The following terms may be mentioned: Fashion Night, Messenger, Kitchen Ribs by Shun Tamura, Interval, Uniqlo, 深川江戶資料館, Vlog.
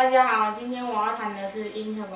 大家好，今天我要弹的是《Interval》。